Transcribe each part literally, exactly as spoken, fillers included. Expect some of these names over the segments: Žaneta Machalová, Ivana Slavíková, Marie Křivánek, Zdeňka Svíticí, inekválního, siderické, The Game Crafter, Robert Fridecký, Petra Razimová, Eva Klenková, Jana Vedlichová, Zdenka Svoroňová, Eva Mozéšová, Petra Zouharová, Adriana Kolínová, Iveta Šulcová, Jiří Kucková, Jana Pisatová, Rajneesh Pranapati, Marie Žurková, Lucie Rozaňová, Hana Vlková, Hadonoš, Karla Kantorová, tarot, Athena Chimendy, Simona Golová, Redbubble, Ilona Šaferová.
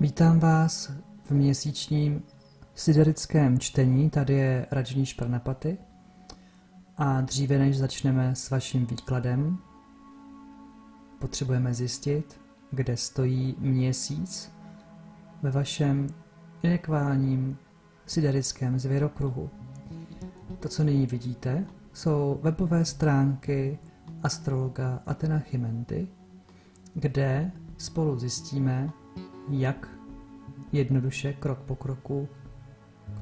Vítám vás v měsíčním siderickém čtení, tady je Rajneesh Pranapati a dříve než začneme s vaším výkladem, potřebujeme zjistit, kde stojí měsíc ve vašem inekválním siderickém zvěrokruhu. To, co nyní vidíte, jsou webové stránky astrologa Athena Chimendy, kde spolu zjistíme, jak jednoduše krok po kroku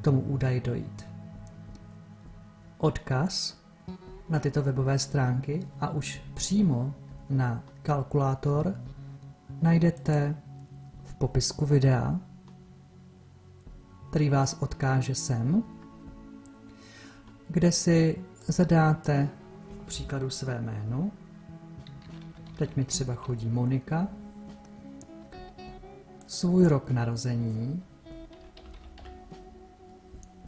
k tomu údaji dojít. Odkaz na tyto webové stránky a už přímo na kalkulátor najdete v popisku videa, který vás odkáže sem, kde si zadáte k příkladu své jméno. Teď mi třeba chodí Monika. Svůj rok narození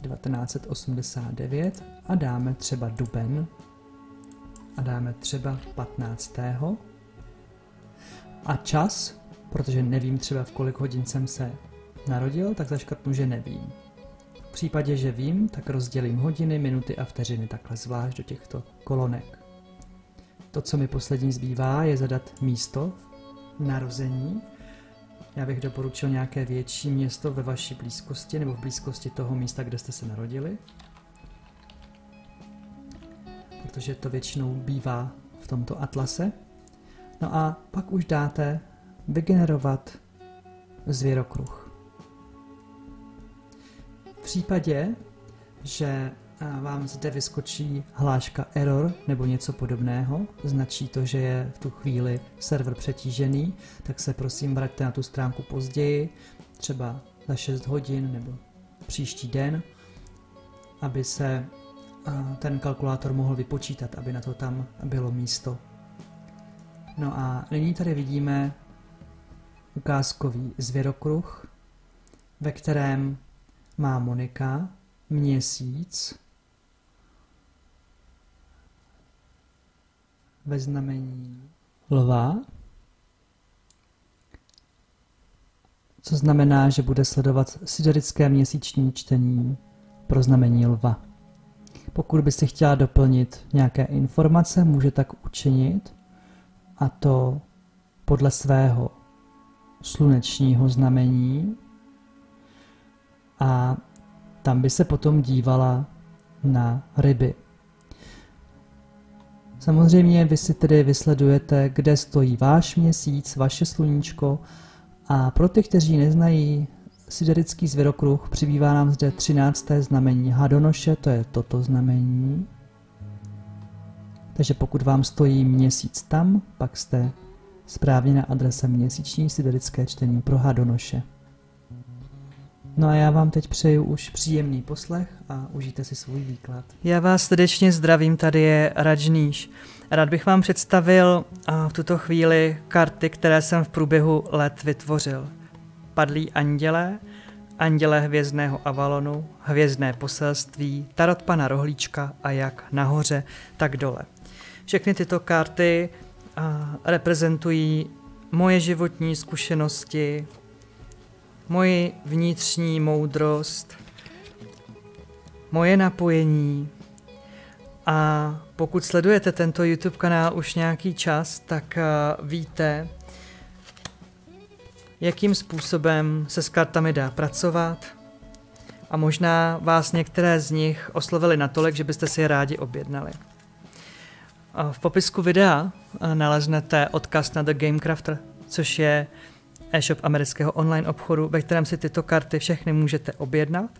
devatenáct set osmdesát devět a dáme třeba duben a dáme třeba patnáctého a čas, protože nevím třeba v kolik hodin jsem se narodil, tak zaškrtnu, že nevím. V případě, že vím, tak rozdělím hodiny, minuty a vteřiny takhle zvlášť do těchto kolonek. To, co mi poslední zbývá, je zadat místo narození. Já bych doporučil nějaké větší město ve vaší blízkosti nebo v blízkosti toho místa, kde jste se narodili, protože to většinou bývá v tomto atlase. No a pak už dáte vygenerovat zvěrokruh. V případě, že vám zde vyskočí hláška error nebo něco podobného, značí to, že je v tu chvíli server přetížený, tak se prosím vraťte na tu stránku později, třeba za šest hodin nebo příští den, aby se ten kalkulátor mohl vypočítat, aby na to tam bylo místo. No a nyní tady vidíme ukázkový zvěrokruh, ve kterém má Monika měsíc ve znamení lva, co znamená, že bude sledovat siderické měsíční čtení pro znamení lva. Pokud byste chtěla doplnit nějaké informace, může tak učinit, a to podle svého slunečního znamení, a tam by se potom dívala na ryby. Samozřejmě vy si tedy vysledujete, kde stojí váš měsíc, vaše sluníčko, a pro ty, kteří neznají siderický zvěrokruh, přibývá nám zde třinácté znamení Hadonoše, to je toto znamení. Takže pokud vám stojí měsíc tam, pak jste správně na adrese měsíční siderické čtení pro Hadonoše. No a já vám teď přeju už příjemný poslech a užijte si svůj výklad. Já vás srdečně zdravím, tady je Rajneesh. Rád bych vám představil v tuto chvíli karty, které jsem v průběhu let vytvořil. Padlí andělé, andělé hvězdného Avalonu, hvězdné poselství, tarot pana Rohlíčka a jak nahoře, tak dole. Všechny tyto karty reprezentují moje životní zkušenosti, moji vnitřní moudrost, moje napojení. A pokud sledujete tento YouTube kanál už nějaký čas, tak víte, jakým způsobem se s kartami dá pracovat. A možná vás některé z nich oslovily natolik, že byste si je rádi objednali. V popisku videa naleznete odkaz na The Game Crafter, což je e-shop amerického online obchodu, ve kterém si tyto karty všechny můžete objednat.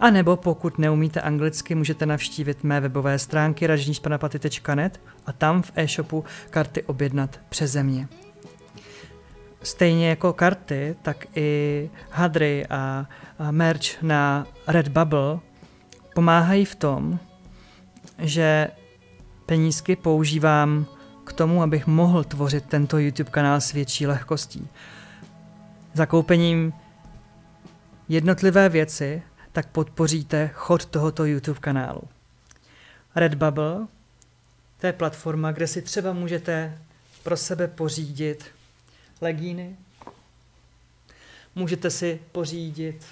A nebo pokud neumíte anglicky, můžete navštívit mé webové stránky rajneesh pranapati tečka net a tam v e-shopu karty objednat přeze mě. Stejně jako karty, tak i hadry a merch na Redbubble pomáhají v tom, že penízky používám k tomu, abych mohl tvořit tento YouTube kanál s větší lehkostí. Zakoupením jednotlivé věci tak podpoříte chod tohoto YouTube kanálu. Redbubble, to je platforma, kde si třeba můžete pro sebe pořídit legíny, Můžete si pořídit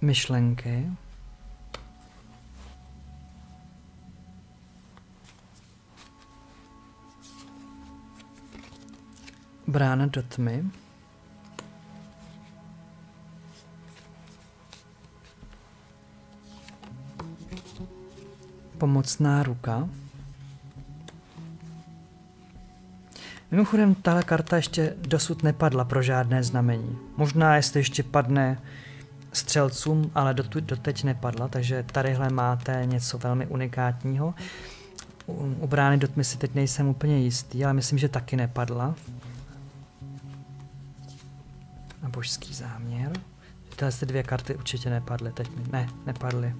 Myšlenky. Brána do tmy. Pomocná ruka. Mimochodem, tahle karta ještě dosud nepadla pro žádné znamení. Možná, jestli ještě padne střelcům, ale doteď nepadla, takže tadyhle máte něco velmi unikátního. U brány do tmy si teď nejsem úplně jistý, ale myslím, že taky nepadla. A božský záměr. Tyhle dvě karty určitě nepadly teď. Ne, nepadly.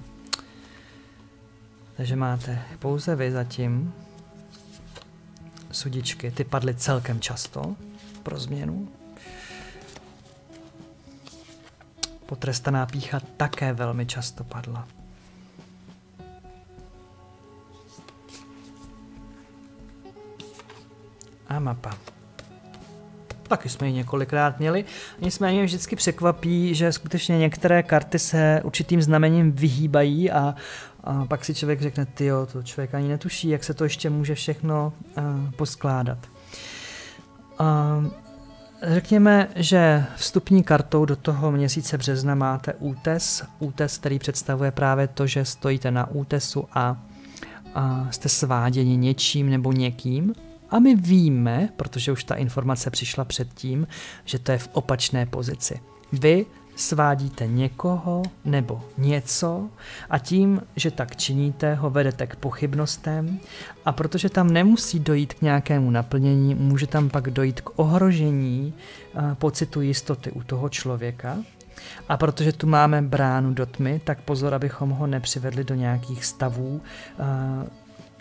Takže máte pouze vy zatím sudičky. Ty padly celkem často pro změnu. Potrestaná pýcha také velmi často padla. A mapa. Taky jsme ji několikrát měli. Nicméně mě vždycky překvapí, že skutečně některé karty se určitým znamením vyhýbají a, a pak si člověk řekne, tyjo, to člověk ani netuší, jak se to ještě může všechno uh, poskládat. Uh, řekněme, že vstupní kartou do toho měsíce března máte útes. Útes, který představuje právě to, že stojíte na útesu a, a jste sváděni něčím nebo někým. A my víme, protože už ta informace přišla předtím, že to je v opačné pozici. Vy svádíte někoho nebo něco a tím, že tak činíte, ho vedete k pochybnostem, a protože tam nemusí dojít k nějakému naplnění, může tam pak dojít k ohrožení pocitu jistoty u toho člověka. A protože tu máme bránu do tmy, tak pozor, abychom ho nepřivedli do nějakých stavů,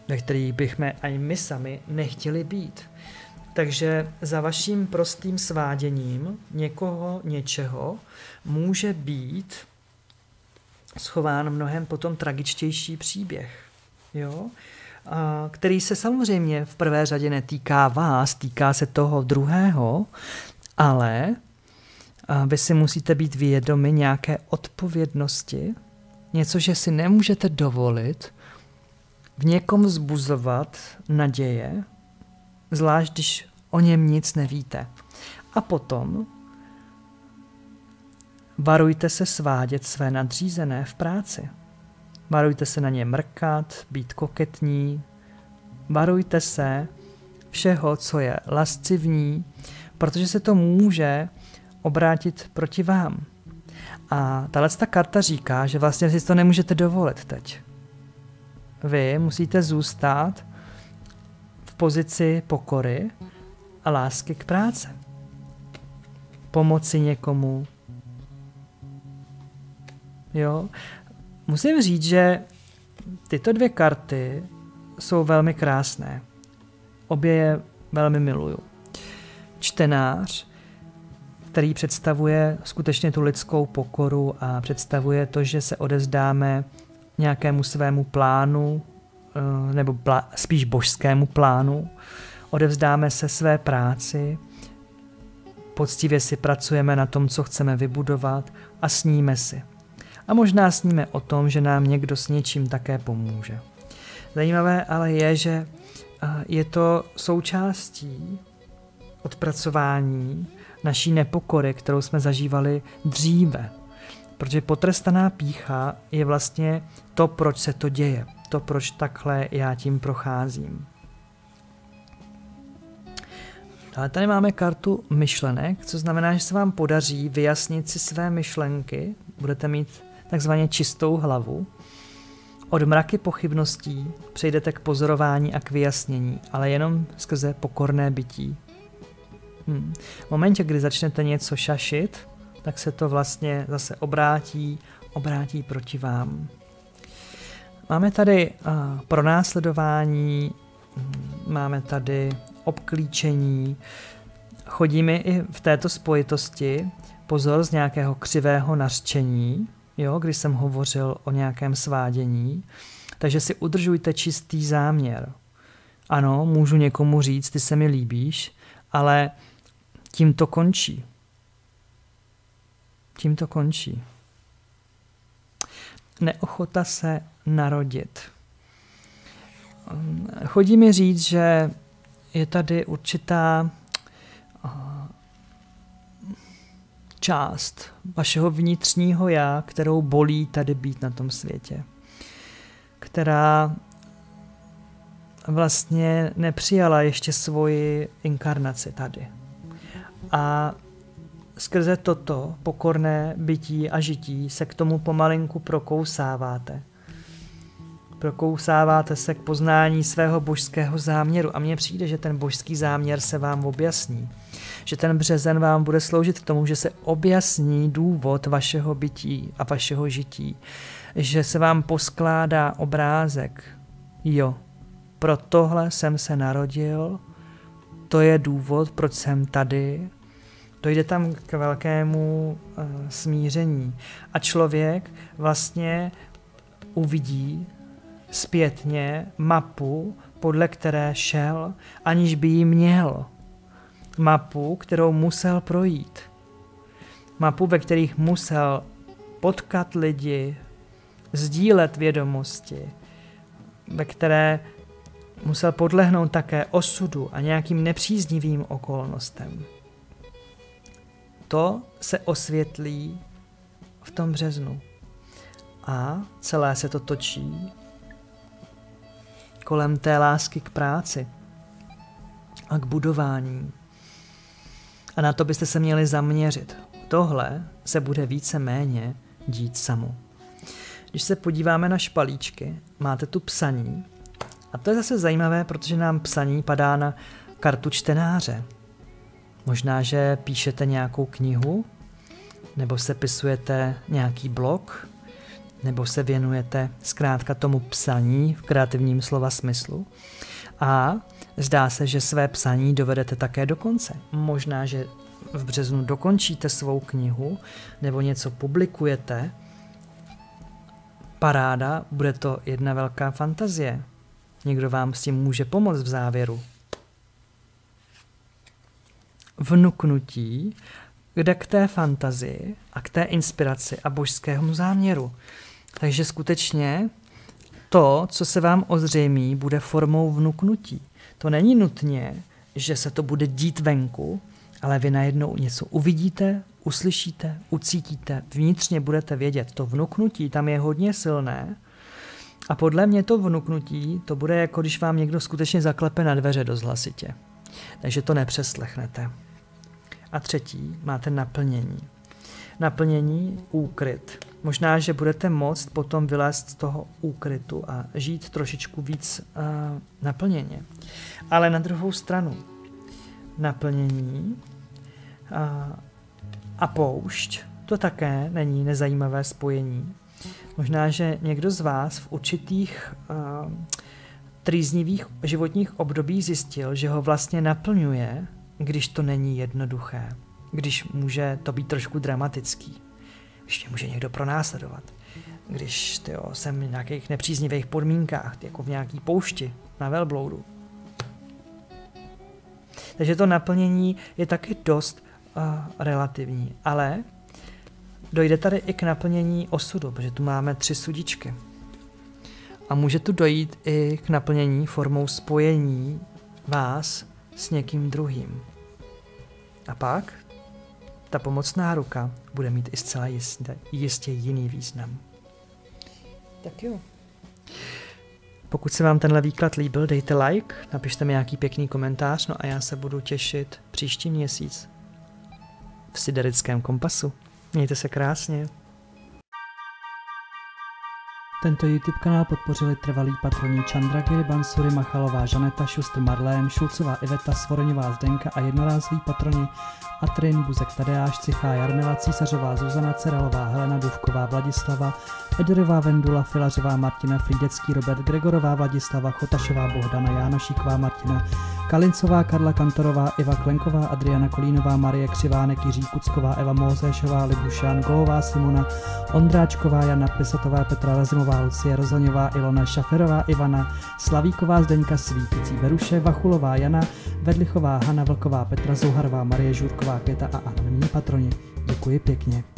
ve kterých bychom ani my sami nechtěli být. Takže za vaším prostým sváděním někoho, něčeho může být schován mnohem potom tragičtější příběh, jo? A, který se samozřejmě v prvé řadě netýká vás, týká se toho druhého, ale a vy si musíte být vědomi nějaké odpovědnosti, něco, že si nemůžete dovolit v někom vzbuzovat naděje, zvlášť když o něm nic nevíte. A potom varujte se svádět své nadřízené v práci. Varujte se na ně mrkat, být koketní. Varujte se všeho, co je lascivní, protože se to může obrátit proti vám. A tato karta říká, že vlastně si to nemůžete dovolit teď. Vy musíte zůstat v pozici pokory a lásky k práci. Pomoci někomu. Jo? Musím říct, že tyto dvě karty jsou velmi krásné. Obě je velmi miluju. Čtenář, který představuje skutečně tu lidskou pokoru a představuje to, že se odevzdáme nějakému svému plánu, nebo plá, spíš božskému plánu, odevzdáme se své práci, poctivě si pracujeme na tom, co chceme vybudovat a sníme si. A možná sníme o tom, že nám někdo s něčím také pomůže. Zajímavé ale je, že je to součástí odpracování naší nepokory, kterou jsme zažívali dříve. Protože potrestaná pýcha je vlastně to, proč se to děje. To, proč takhle já tím procházím. Ale tady máme kartu myšlenek, co znamená, že se vám podaří vyjasnit si své myšlenky. Budete mít takzvaně čistou hlavu. Od mraky pochybností přejdete k pozorování a k vyjasnění, ale jenom skrze pokorné bytí. Hmm. V momentě, kdy začnete něco šašit, tak se to vlastně zase obrátí, obrátí proti vám. Máme tady uh, pronásledování, máme tady obklíčení, chodí mi i v této spojitosti pozor z nějakého křivého nařčení, jo, když jsem hovořil o nějakém svádění, takže si udržujte čistý záměr. Ano, můžu někomu říct, ty se mi líbíš, ale tím to končí. Tím to končí. Neochota se narodit. Chodí mi říct, že je tady určitá část vašeho vnitřního já, kterou bolí tady být na tom světě. Která vlastně nepřijala ještě svoji inkarnaci tady. A skrze toto pokorné bytí a žití se k tomu pomalinku prokousáváte. Prokousáváte se k poznání svého božského záměru a mně přijde, že ten božský záměr se vám objasní. Že ten březen vám bude sloužit k tomu, že se objasní důvod vašeho bytí a vašeho žití. Že se vám poskládá obrázek. Jo, pro tohle jsem se narodil, to je důvod, proč jsem tady. Dojde tam k velkému uh, smíření a člověk vlastně uvidí zpětně mapu, podle které šel, aniž by ji měl. Mapu, kterou musel projít. Mapu, ve kterých musel potkat lidi, sdílet vědomosti, ve které musel podlehnout také osudu a nějakým nepříznivým okolnostem. To se osvětlí v tom březnu. A celé se to točí kolem té lásky k práci a k budování. A na to byste se měli zaměřit. Tohle se bude víceméně dít samo. Když se podíváme na špalíčky, máte tu psaní. A to je zase zajímavé, protože nám psaní padá na kartu čtenáře. Možná, že píšete nějakou knihu, nebo sepisujete nějaký blog, nebo se věnujete zkrátka tomu psaní v kreativním slova smyslu. A zdá se, že své psaní dovedete také do konce. Možná, že v březnu dokončíte svou knihu, nebo něco publikujete paráda, bude to jedna velká fantazie. Někdo vám s tím může pomoct v závěru. Vnuknutí, kde k té fantazii a k té inspiraci a božskému záměru. Takže skutečně to, co se vám ozřejmí, bude formou vnuknutí. To není nutně, že se to bude dít venku, ale vy najednou něco uvidíte, uslyšíte, ucítíte, vnitřně budete vědět. To vnuknutí tam je hodně silné a podle mě to vnuknutí, to bude jako když vám někdo skutečně zaklepe na dveře dost hlasitě. Takže to nepřeslechnete. A třetí, máte naplnění. Naplnění, úkryt. Možná, že budete moct potom vylézt z toho úkrytu a žít trošičku víc uh, naplněně. Ale na druhou stranu, naplnění uh, a poušť, to také není nezajímavé spojení. Možná, že někdo z vás v určitých uh, trýznivých životních období zjistil, že ho vlastně naplňuje, když to není jednoduché, když může to být trošku dramatický, když mě může někdo pronásledovat, když tyjo, jsem v nějakých nepříznivých podmínkách, jako v nějaký poušti na velbloudu. Takže to naplnění je taky dost uh, relativní, ale dojde tady i k naplnění osudu, protože tu máme tři sudičky. A může tu dojít i k naplnění formou spojení vás s někým druhým. A pak ta pomocná ruka bude mít i zcela jistě, jistě jiný význam. Tak jo. Pokud se vám tenhle výklad líbil, dejte like, napište mi nějaký pěkný komentář, no a já se budu těšit příští měsíc v Siderickém kompasu. Mějte se krásně. Tento YouTube kanál podpořili trvalí patroni Čandragiri, Bansuri, Machalová, Žaneta, Šustr, Marlém, Šulcová, Iveta, Svoroňová, Zdenka a jednorázový patroni Atrin, Buzek, Tadeáš, Cichá, Jarmila, Císařová, Zuzana, Ceralová, Helena, Duvková, Vladislava, Ederová, Vendula, Filařová, Martina, Fridecký, Robert, Gregorová, Vladislava, Chotašová, Bohdana, Jánošíková, Martina, Kalincová, Karla Kantorová, Eva Klenková, Adriana Kolínová, Marie Křivánek, Jiří Kucková, Eva Mozéšová, Libušan, Golová, Simona, Ondráčková, Jana Pisatová, Petra Razimová, Lucie Rozaňová, Ilona Šaferová, Ivana Slavíková, Zdeňka Svíticí, Beruše, Vachulová, Jana Vedlichová, Hana Vlková, Petra Zouharová, Marie Žurková, Květa a anonymní patroni. Děkuji pěkně.